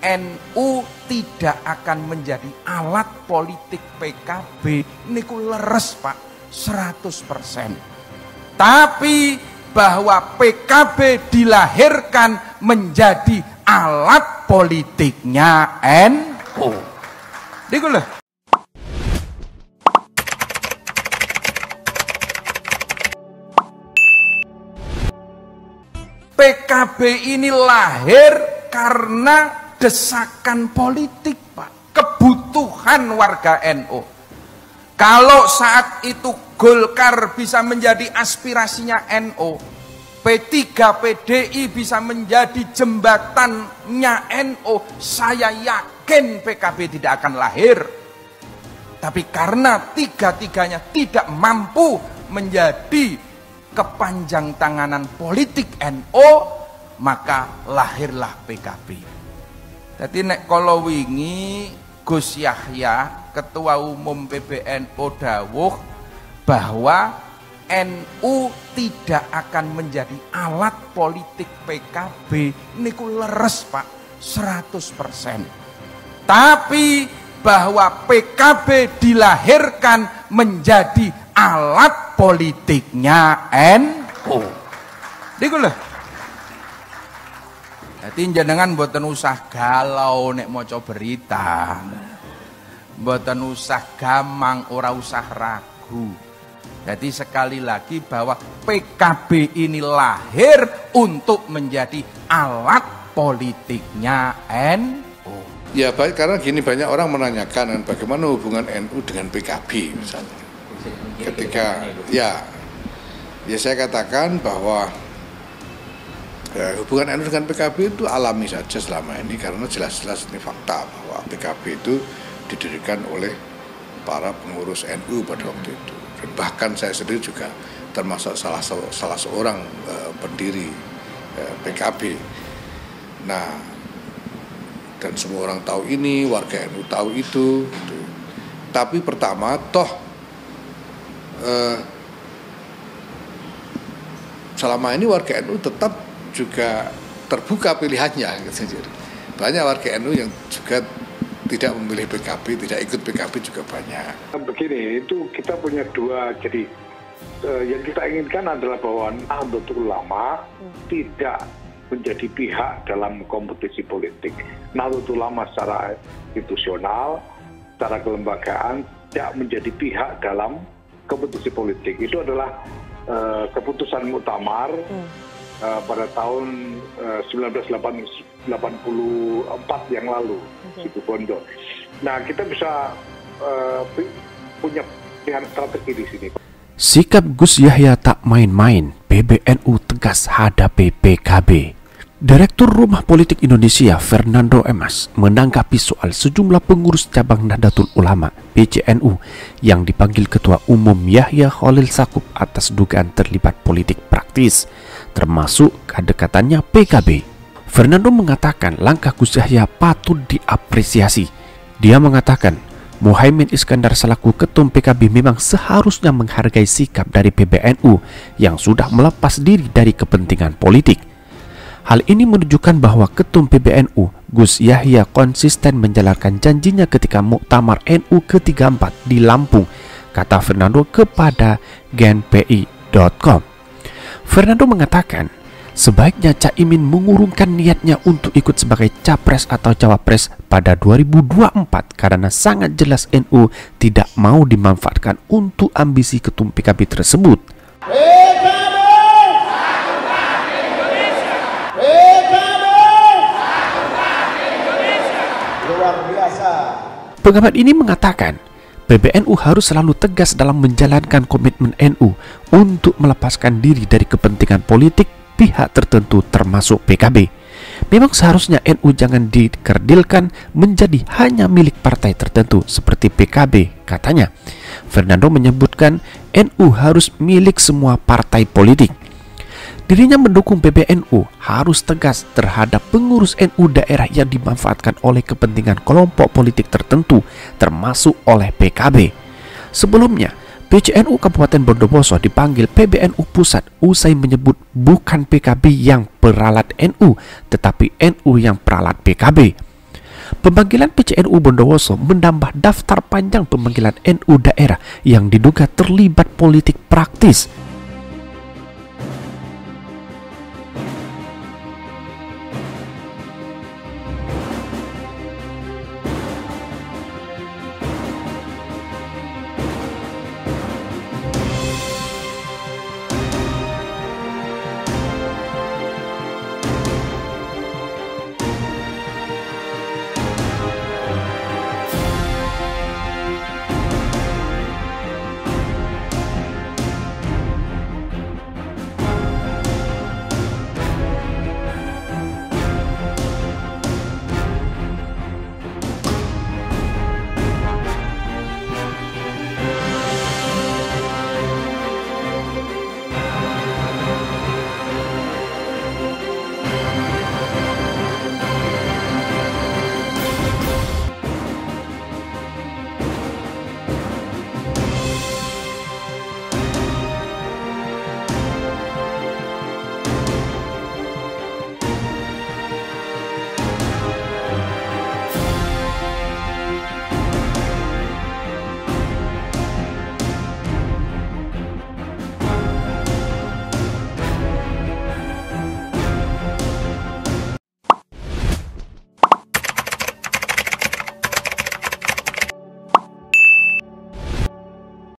NU tidak akan menjadi alat politik PKB. Niku leres Pak, 100%. Tapi bahwa PKB dilahirkan menjadi alat politiknya NU. Niku lho. PKB ini lahir karena desakan politik Pak, kebutuhan warga NU. Kalau saat itu Golkar bisa menjadi aspirasinya NU, P3 PDI bisa menjadi jembatannya NU, saya yakin PKB tidak akan lahir. Tapi karena tiga-tiganya tidak mampu menjadi kepanjang tanganan politik NU, maka lahirlah PKB. Jadi nek kalau wingi Gus Yahya Ketua Umum PBNU dawuh bahwa NU tidak akan menjadi alat politik PKB, niku leres Pak, 100%. Tapi bahwa PKB dilahirkan menjadi alat politiknya NU. Niku lho. Dadi jenengan mboten usah galau nek maca berita. Mboten usah gamang, ora usah ragu. Jadi sekali lagi bahwa PKB ini lahir untuk menjadi alat politiknya NU. Ya baik, karena gini banyak orang menanyakan bagaimana hubungan NU dengan PKB misalnya. Ketika ya saya katakan bahwa ya, hubungan NU dengan PKB itu alami saja selama ini, karena jelas-jelas ini fakta bahwa PKB itu didirikan oleh para pengurus NU pada waktu itu, dan bahkan saya sendiri juga termasuk salah seorang pendiri PKB. Nah, dan semua orang tahu ini, warga NU tahu itu gitu. Tapi pertama toh selama ini warga NU tetap juga terbuka pilihannya gitu. Banyak warga NU yang juga tidak memilih PKB, tidak ikut PKB juga banyak. Begini, itu kita punya dua. Jadi yang kita inginkan adalah bahwa Nahdlatul Ulama tidak menjadi pihak dalam kompetisi politik. Nahdlatul Ulama secara institusional, secara kelembagaan tidak menjadi pihak dalam kompetisi politik. Itu adalah keputusan muktamar pada tahun 1984 yang lalu, Situ Bondo. Nah, kita bisa punya pilihan strategi di sini. Sikap Gus Yahya tak main-main, PBNU tegas hadapi PKB. Direktur Rumah Politik Indonesia Fernando Emas menanggapi soal sejumlah pengurus cabang Nahdlatul Ulama (PCNU) yang dipanggil Ketua Umum Yahya Cholil Staquf atas dugaan terlibat politik praktis, termasuk kedekatannya PKB. Fernando mengatakan langkah Gus Yahya patut diapresiasi. Dia mengatakan Muhaimin Iskandar selaku ketum PKB memang seharusnya menghargai sikap dari PBNU yang sudah melepas diri dari kepentingan politik. Hal ini menunjukkan bahwa Ketum PBNU Gus Yahya konsisten menjalankan janjinya ketika Muktamar NU ke-34 di Lampung, kata Fernando kepada genpi.com. Fernando mengatakan, sebaiknya Cak Imin mengurungkan niatnya untuk ikut sebagai capres atau cawapres pada 2024 karena sangat jelas NU tidak mau dimanfaatkan untuk ambisi Ketum PKB tersebut. Pengamat ini mengatakan, PBNU harus selalu tegas dalam menjalankan komitmen NU untuk melepaskan diri dari kepentingan politik pihak tertentu termasuk PKB. Memang seharusnya NU jangan dikerdilkan menjadi hanya milik partai tertentu seperti PKB, katanya. Fernando menyebutkan NU harus milik semua partai politik. Dirinya mendukung PBNU harus tegas terhadap pengurus NU daerah yang dimanfaatkan oleh kepentingan kelompok politik tertentu, termasuk oleh PKB. Sebelumnya, PCNU Kabupaten Bondowoso dipanggil PBNU Pusat usai menyebut bukan PKB yang peralat NU, tetapi NU yang peralat PKB. Pemanggilan PCNU Bondowoso menambah daftar panjang pemanggilan NU daerah yang diduga terlibat politik praktis.